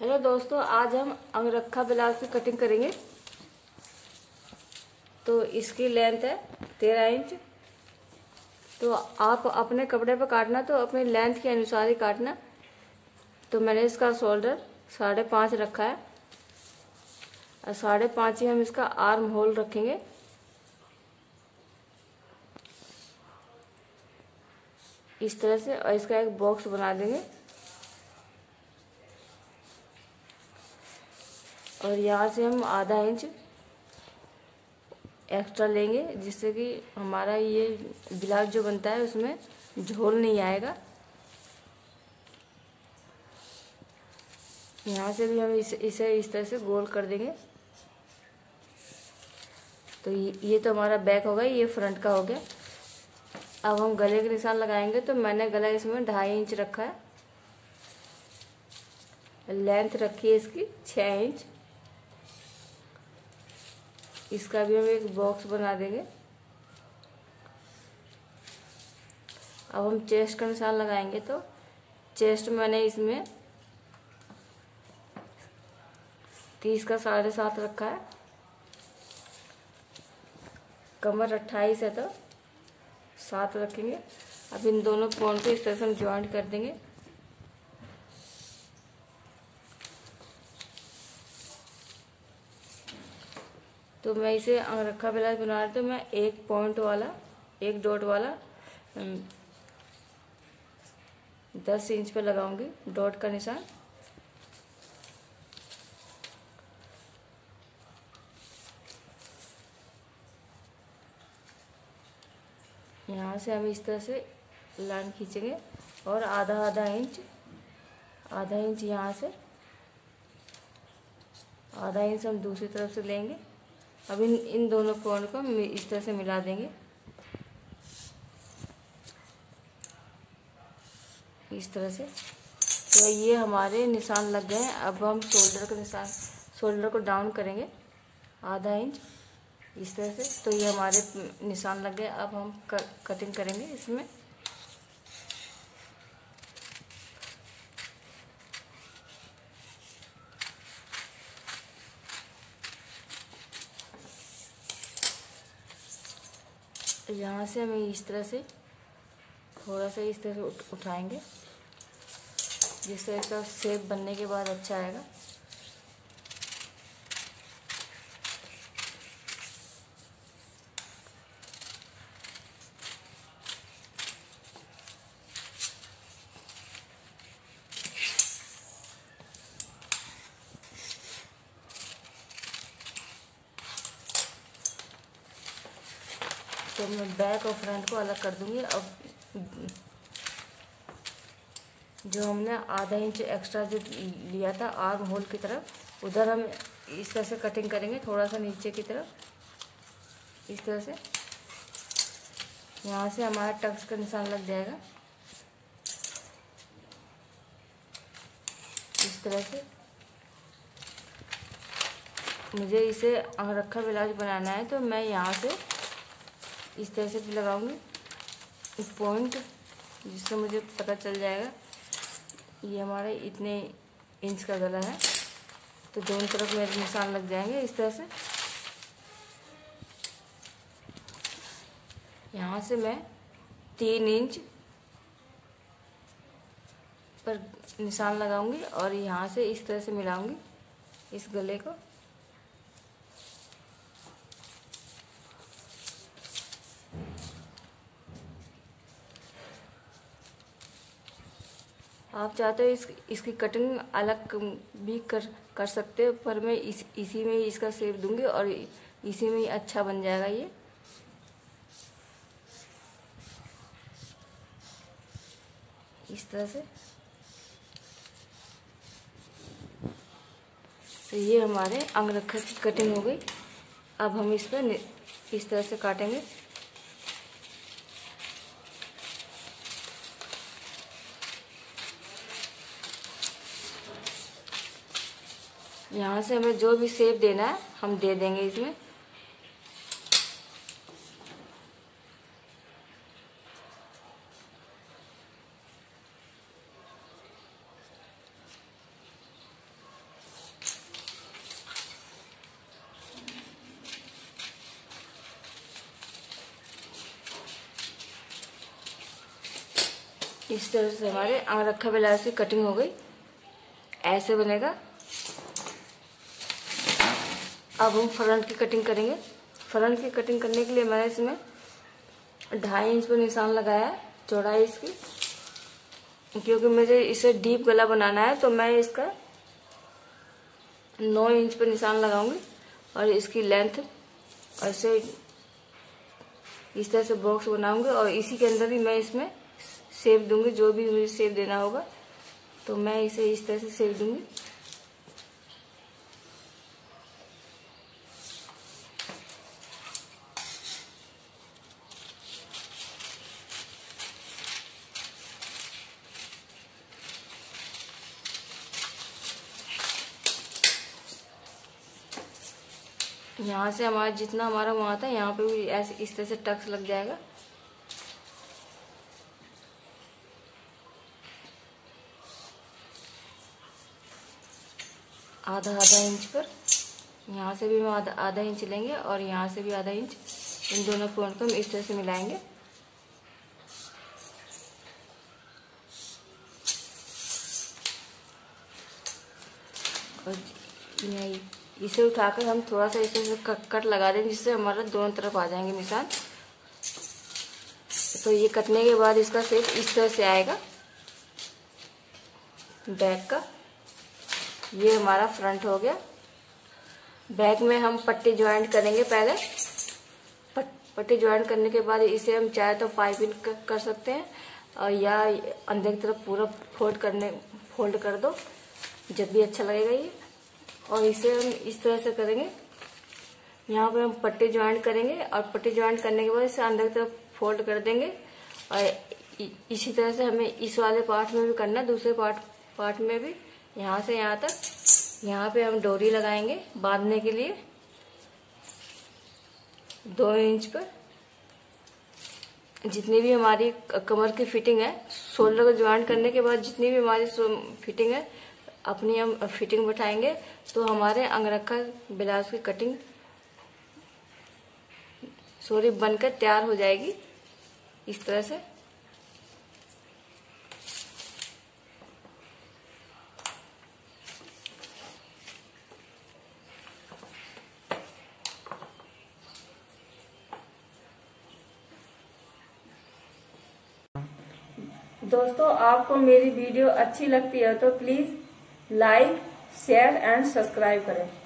Hello दोस्तों, आज हम अंगरखा ब्लाउज की कटिंग करेंगे। तो इसकी लेंथ है 13 इंच। तो आप अपने कपड़े पर काटना तो अपने लेंथ के अनुसार ही काटना। तो मैंने इसका शोल्डर 5.5 रखा है और 5.5 ही हम इसका आर्म होल रखेंगे। इस तरह से, और इसका एक बॉक्स बना देंगे। और यहाँ से हम आधा इंच एक्स्ट्रा लेंगे, जिससे कि हमारा ये ब्लाउज जो बनता है उसमें झोल नहीं आएगा। यहाँ से भी हम इसे इस तरह से गोल कर देंगे। तो ये तो हमारा बैक होगा, ये फ्रंट का हो गया। अब हम गले के निशान लगाएंगे। तो मैंने गला इसमें 2.5 इंच रखा है, लेंथ रखी है इसकी 6 इंच। इसका भी हम एक बॉक्स बना देंगे। अब हम चेस्ट का निशान लगाएंगे। तो चेस्ट मैंने इसमें 30 का 7.5 रखा है। कमर 28 है तो 7 रखेंगे। अब इन दोनों पॉइंट को इस तरह से हम ज्वाइंट कर देंगे। तो मैं इसे अंगरखा ब्लाउज बना रही, तो मैं एक पॉइंट वाला, एक डॉट वाला 10 इंच पे लगाऊंगी डॉट का निशान। यहाँ से हम इस तरह से लाइन खींचेंगे और आधा इंच यहाँ से, आधा इंच हम दूसरी तरफ से लेंगे। अब इन दोनों पॉइंट को इस तरह से मिला देंगे। इस तरह से, तो ये हमारे निशान लग गए हैं। अब हम शोल्डर का निशान, शोल्डर को डाउन करेंगे 0.5 इंच इस तरह से। तो ये हमारे निशान लग गए। अब हम कटिंग करेंगे इसमें। यहाँ से हम इस तरह से थोड़ा सा इस तरह से उठाएंगे, जिससे इसका शेप बनने के बाद अच्छा आएगा। तो मैं बैक और फ्रंट को अलग कर दूंगी। अब जो हमने 0.5 इंच एक्स्ट्रा जो लिया था आर्म होल की तरफ, उधर हम इस तरह से कटिंग करेंगे, थोड़ा सा नीचे की तरफ इस तरह से। यहाँ से हमारा टक्स का निशान लग जाएगा इस तरह से। मुझे इसे अंगरखा ब्लाउज बनाना है, तो मैं यहाँ से इस तरह से भी लगाऊंगी पॉइंट, जिससे मुझे पता चल जाएगा ये हमारे इतने इंच का गला है। तो दोनों तरफ मेरे निशान लग जाएंगे इस तरह से। यहाँ से मैं 3 इंच पर निशान लगाऊंगी और यहाँ से इस तरह से मिलाऊंगी इस गले को। आप चाहते हो इसकी कटिंग अलग भी कर सकते हो, पर मैं इसी में ही इसका शेप दूंगी और इसी में ही अच्छा बन जाएगा ये। इस तरह से। तो ये हमारे अंगरखा की कटिंग हो गई। अब हम इस पर इस तरह से काटेंगे। यहाँ से हमें जो भी शेप देना है हम दे देंगे इसमें। इस तरह से हमारे आंगरखा ब्लाउज की कटिंग हो गई, ऐसे बनेगा। अब हम फ्रंट की कटिंग करेंगे। फ्रंट की कटिंग करने के लिए मैंने इसमें 2.5 इंच पर निशान लगाया है, चौड़ाई इसकी, क्योंकि मुझे इसे डीप गला बनाना है तो मैं इसका 9 इंच पर निशान लगाऊंगी। और इसकी लेंथ ऐसे इस तरह से बॉक्स बनाऊंगी और इसी के अंदर ही मैं इसमें शेप दूंगी, जो भी मुझे शेप देना होगा तो मैं इसे इस तरह से शेप दूंगी। यहाँ से हमारा जितना हमारा वहाँ था यहाँ पे भी ऐसे इस तरह से टक्स लग जाएगा। आधा इंच पर यहाँ से भी हम आधा इंच लेंगे और यहाँ से भी आधा इंच, इन दोनों पॉइंट को हम इस तरह से मिलाएंगे। और इसे उठाकर हम थोड़ा सा इसे कट लगा दें, जिससे हमारा दोनों तरफ आ जाएंगे निशान। तो ये कटने के बाद इसका शेप इस तरह से आएगा बैक का। ये हमारा फ्रंट हो गया। बैक में हम पट्टी ज्वाइंट करेंगे। पहले पट्टी ज्वाइंट करने के बाद इसे हम चाहे तो 5 पिन कर सकते हैं और या अंदर की तरफ पूरा फोल्ड कर दो, जब भी अच्छा लगेगा ये। और इसे हम इस तरह से करेंगे। यहाँ पर हम पट्टी ज्वाइंट करेंगे और पट्टी ज्वाइंट करने के बाद इसे अंदर की तरफ फोल्ड कर देंगे। और इसी तरह से हमें इस वाले पार्ट में भी करना है, दूसरे पार्ट में भी, यहाँ से यहाँ तक। यहाँ पे हम डोरी लगाएंगे बांधने के लिए 2 इंच पर। जितनी भी हमारी कमर की फिटिंग है, शोल्डर को ज्वाइंट करने के बाद जितनी भी हमारी फिटिंग है अपनी हम फिटिंग बैठाएंगे, तो हमारे अंगरखा ब्लाउज की कटिंग बनकर तैयार हो जाएगी। इस तरह से दोस्तों, आपको मेरी वीडियो अच्छी लगती है तो please like, share and subscribe करें।